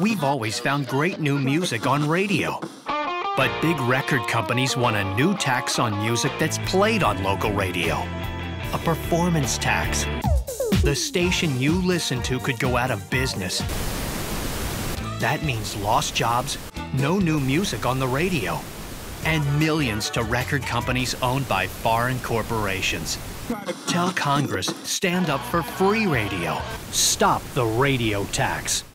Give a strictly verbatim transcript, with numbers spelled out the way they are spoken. We've always found great new music on radio. But big record companies want a new tax on music that's played on local radio. A performance tax. The station you listen to could go out of business. That means lost jobs, no new music on the radio, and millions to record companies owned by foreign corporations. Tell Congress, stand up for free radio. Stop the radio tax.